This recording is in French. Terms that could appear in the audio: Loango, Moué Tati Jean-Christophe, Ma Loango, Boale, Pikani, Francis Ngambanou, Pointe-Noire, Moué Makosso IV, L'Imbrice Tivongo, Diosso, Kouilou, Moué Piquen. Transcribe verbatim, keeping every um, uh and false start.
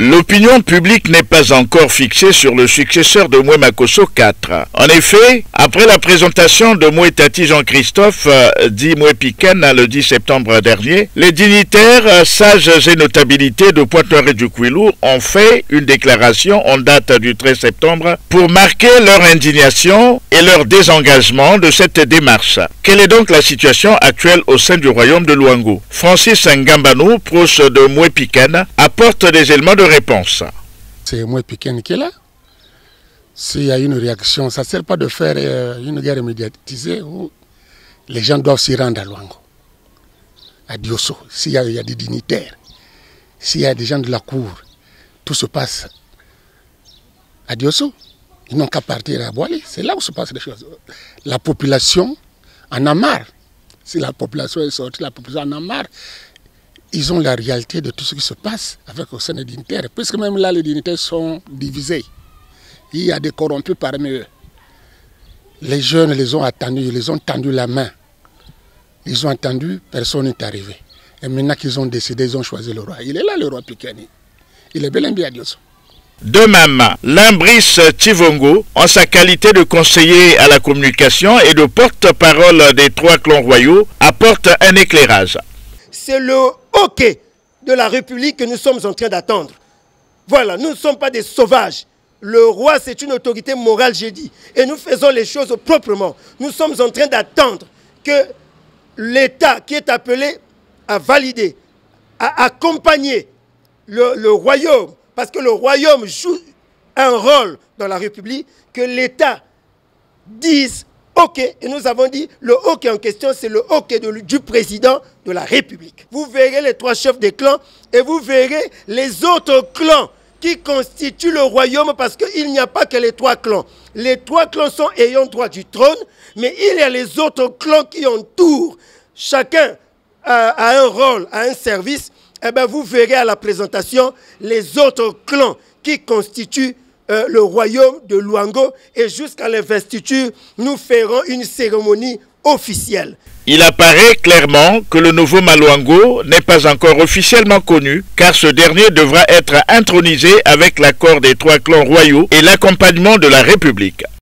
L'opinion publique n'est pas encore fixée sur le successeur de Moué Makosso quatre. En effet, après la présentation de Moué Tati Jean-Christophe, dit Moué Piquen le dix septembre dernier, les dignitaires, sages et notabilités de Pointe-Noire et du Kouilou ont fait une déclaration en date du treize septembre pour marquer leur indignation et leur désengagement de cette démarche. Quelle est donc la situation actuelle au sein du royaume de Loango? Francis Ngambanou, proche de Moué Piquen, apporte des éléments de réponse. C'est Moué Piquen qui est là. S'il y a une réaction, ça ne sert pas de faire une guerre médiatisée où les gens doivent s'y rendre à Loango, à Diosso. S'il y, y a des dignitaires, s'il y a des gens de la cour, tout se passe à Diosso. Ils n'ont qu'à partir à Boale. C'est là où se passent les choses. La population en a marre. Si la population est sortie, la population en a marre. Ils ont la réalité de tout ce qui se passe avec au sein des dignitaires, puisque même là, les dignitaires sont divisés. Il y a des corrompus parmi eux. Les jeunes les ont attendus, ils les ont tendu la main. Ils ont attendu, personne n'est arrivé. Et maintenant qu'ils ont décidé, ils ont choisi le roi. Il est là, le roi Pikani. Il est bel et bien Diosso. De même, L'Imbrice Tivongo, en sa qualité de conseiller à la communication et de porte-parole des trois clans royaux, apporte un éclairage. C'est le hockey de la République que nous sommes en train d'attendre. Voilà, nous ne sommes pas des sauvages. Le roi, c'est une autorité morale, j'ai dit. Et nous faisons les choses proprement. Nous sommes en train d'attendre que l'État qui est appelé à valider, à accompagner le, le royaume, parce que le royaume joue un rôle dans la République, que l'État dise OK. Et nous avons dit, le OK en question, c'est le OK de, du président de la République. Vous verrez les trois chefs des clans et vous verrez les autres clans qui constituent le royaume, parce qu'il n'y a pas que les trois clans. Les trois clans sont ayant droit du trône, mais il y a les autres clans qui entourent. Chacun a, a un rôle, a un service. Eh bien, vous verrez à la présentation les autres clans qui constituent Euh, le royaume de Loango, et jusqu'à l'investiture, nous ferons une cérémonie officielle. Il apparaît clairement que le nouveau Ma Loango n'est pas encore officiellement connu, car ce dernier devra être intronisé avec l'accord des trois clans royaux et l'accompagnement de la République.